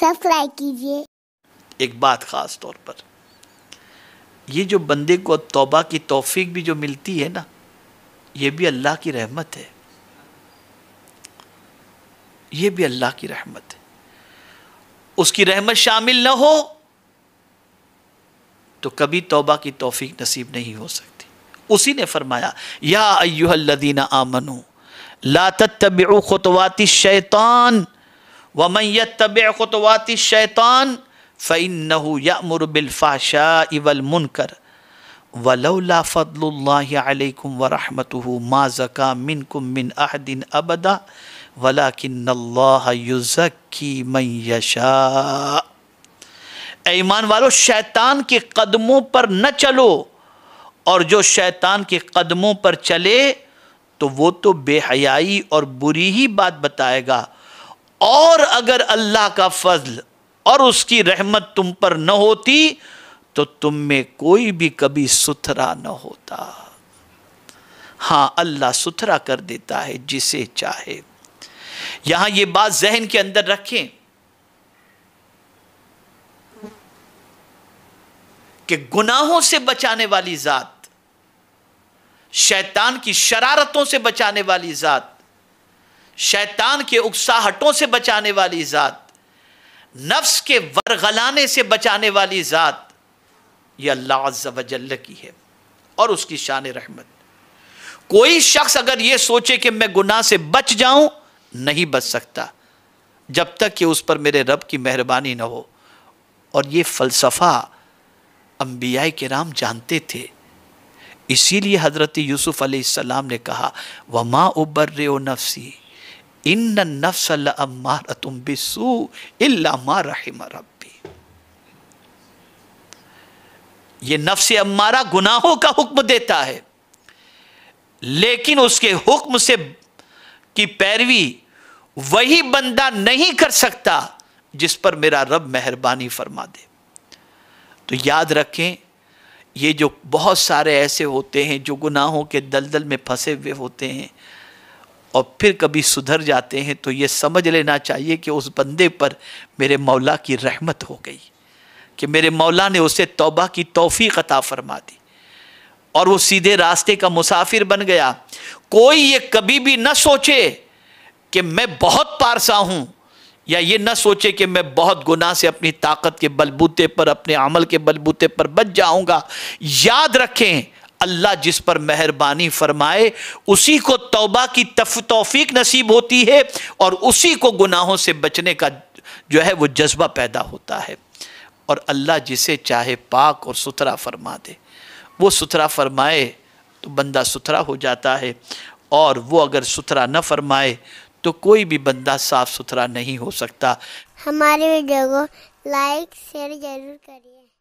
Subscribe कीजिए। एक बात ख़ास तौर पर, ये जो बंदे को तौबा की तौफीक भी जो मिलती है ना, ये भी अल्लाह की रहमत है, ये भी अल्लाह की रहमत है। उसकी रहमत शामिल ना हो तो कभी तौबा की तौफीक नसीब नहीं हो सकती। उसी ने फरमाया, या अय्युहल्लज़ीना आमनू ला तत्तबिउ खुतवाति शैतान वमन यत्तबि खुतवाति शैतान फइन्नहु यअमुरु बिल फहशाइ वल मुनकर वलौला फद्लुल्लाहि अलैकुम व रहमतुहु मा ज़का मिनकुम मिन अहदिन अबदा वलाकिन्नल्लाह युज़क्की मन यशा। ईमान वालों, शैतान के कदमों पर न चलो, और जो शैतान के कदमों पर चले तो वो तो बेहयाई और बुरी ही बात बताएगा। और अगर अल्लाह का फजल और उसकी रहमत तुम पर न होती तो तुम में कोई भी कभी सुथरा न होता। हाँ, अल्लाह सुथरा कर देता है जिसे चाहे। यहाँ ये बात जहन के अंदर रखें कि गुनाहों से बचाने वाली ज़ात, शैतान की शरारतों से बचाने वाली ज़ात, शैतान के उकसाहटों से बचाने वाली ज़ात, नफ्स के वरगलाने से बचाने वाली ज़ात, ये अल्लाह अज़्ज़ा व जल्ल की है और उसकी शान रहमत। कोई शख्स अगर ये सोचे कि मैं गुनाह से बच जाऊं, नहीं बच सकता जब तक कि उस पर मेरे रब की मेहरबानी न हो। और ये फ़लसफ़ा अंबियाए किराम जानते थे, इसीलिए हज़रत यूसुफ़ अलैहिस्सलाम ने कहा, वमा उबर्रिउ नफ्सी इन्न नफ्स लअम्मारतुम बिस्सू इल्ला मा रहिम रब्बी। ये नफ्स अम्मारा गुनाहों का हुक्म देता है, लेकिन उसके हुक्म से की पैरवी वही बंदा नहीं कर सकता जिस पर मेरा रब मेहरबानी फरमा दे। तो याद रखें, ये जो बहुत सारे ऐसे होते हैं जो गुनाहों के दलदल में फंसे हुए होते हैं और फिर कभी सुधर जाते हैं, तो ये समझ लेना चाहिए कि उस बंदे पर मेरे मौला की रहमत हो गई, कि मेरे मौला ने उसे तौबा की तौफीक अता फरमा दी और वो सीधे रास्ते का मुसाफिर बन गया। कोई ये कभी भी ना सोचे कि मैं बहुत पारसा हूँ, या ये ना सोचे कि मैं बहुत गुनाह से अपनी ताकत के बलबूते पर, अपने अमल के बलबूते पर बच जाऊंगा। याद रखें, अल्लाह जिस पर मेहरबानी फरमाए उसी को तौबा की तौफीक नसीब होती है और उसी को गुनाहों से बचने का जो है वो जज्बा पैदा होता है। और अल्लाह जिसे चाहे पाक और सुथरा फरमा दे, वो सुथरा फरमाए तो बंदा सुथरा हो जाता है, और वो अगर सुथरा न फरमाए तो कोई भी बंदा साफ सुथरा नहीं हो सकता। हमारे वीडियो को लाइक शेयर जरूर करिए।